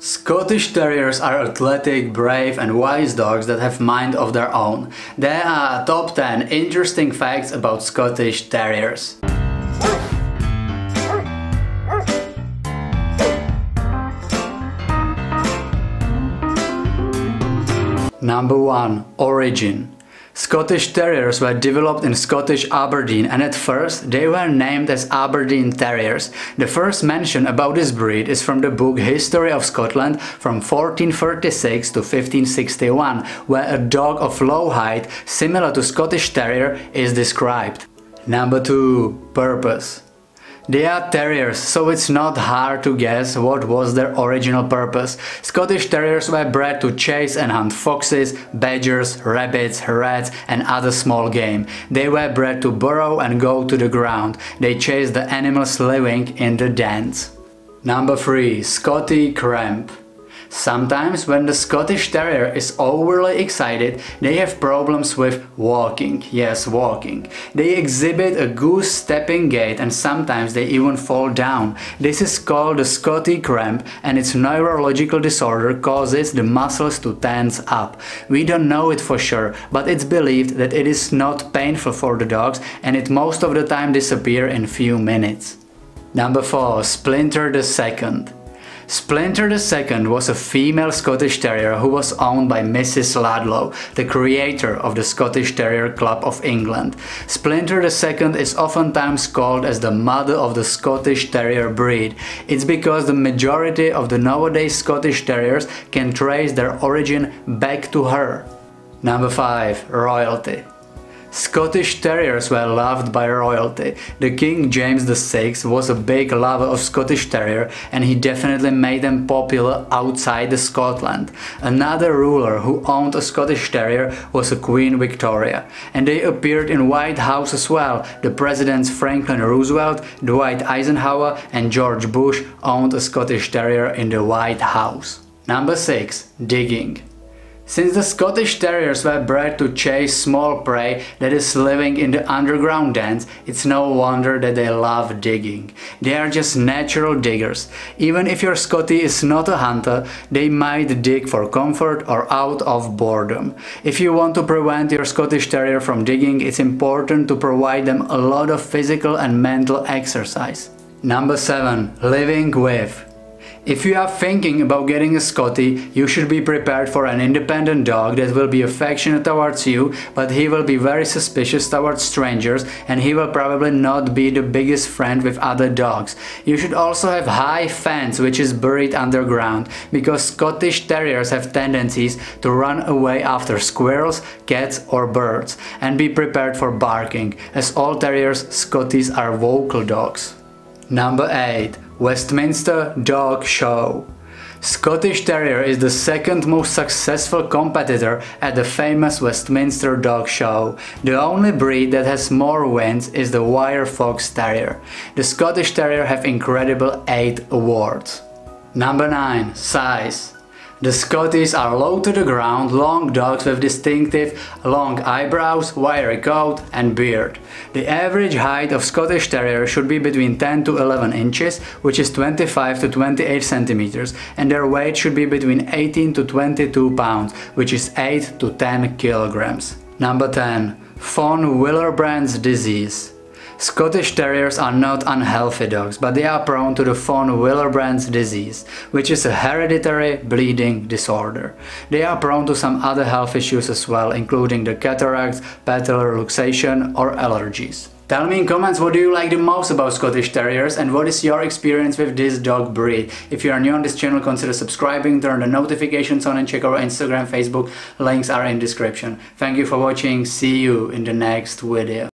Scottish Terriers are athletic, brave and wise dogs that have minds of their own. There are top 10 interesting facts about Scottish Terriers. Number 1. Origin. Scottish Terriers were developed in Scottish Aberdeen, and at first they were named as Aberdeen Terriers. The first mention about this breed is from the book History of Scotland from 1436 to 1561, where a dog of low height, similar to Scottish Terrier, is described. Number 2. Purpose. They are terriers, so it's not hard to guess what was their original purpose. Scottish Terriers were bred to chase and hunt foxes, badgers, rabbits, rats and other small game. They were bred to burrow and go to the ground. They chased the animals living in the dens. Number 3. Scottie Cramp. Sometimes when the Scottish Terrier is overly excited, they have problems with walking. Yes, walking. They exhibit a goose stepping gait and sometimes they even fall down. This is called the Scottie Cramp, and its neurological disorder causes the muscles to tense up. We don't know it for sure, but it's believed that it is not painful for the dogs and it most of the time disappears in few minutes. Number 4. Splinter II. Splinter II was a female Scottish Terrier who was owned by Mrs. Ludlow, the creator of the Scottish Terrier Club of England. Splinter II is oftentimes called as the mother of the Scottish Terrier breed. It's because the majority of the nowadays Scottish Terriers can trace their origin back to her. Number 5. Royalty. Scottish Terriers were loved by royalty. The King James VI was a big lover of Scottish Terrier, and he definitely made them popular outside Scotland. Another ruler who owned a Scottish Terrier was Queen Victoria, and they appeared in White House as well. The presidents Franklin Roosevelt, Dwight Eisenhower and George Bush owned a Scottish Terrier in the White House. Number 6. Digging. Since the Scottish Terriers were bred to chase small prey that is living in the underground dens, it's no wonder that they love digging. They are just natural diggers. Even if your Scottie is not a hunter, they might dig for comfort or out of boredom. If you want to prevent your Scottish Terrier from digging, it's important to provide them a lot of physical and mental exercise. Number 7. Living with. If you are thinking about getting a Scottie, you should be prepared for an independent dog that will be affectionate towards you, but he will be very suspicious towards strangers and he will probably not be the biggest friend with other dogs. You should also have high fence which is buried underground, because Scottish Terriers have tendencies to run away after squirrels, cats or birds, and be prepared for barking. As all Terriers, Scotties are vocal dogs. Number 8. Westminster Dog Show. Scottish Terrier is the second most successful competitor at the famous Westminster Dog Show. The only breed that has more wins is the Wire Fox Terrier. The Scottish Terrier have incredible 8 awards. Number 9. Size. The Scotties are low to the ground, long dogs with distinctive long eyebrows, wiry coat and beard. The average height of Scottish Terrier should be between 10 to 11 inches, which is 25 to 28 centimeters, and their weight should be between 18 to 22 pounds, which is 8 to 10 kilograms. Number 10. Von Willebrand's disease. Scottish Terriers are not unhealthy dogs, but they are prone to the Von Willebrand's disease, which is a hereditary bleeding disorder. They are prone to some other health issues as well, including the cataracts, patellar luxation or allergies. Tell me in comments what do you like the most about Scottish Terriers and what is your experience with this dog breed. If you are new on this channel, consider subscribing, turn the notifications on and check our Instagram, Facebook, links are in description. Thank you for watching, see you in the next video.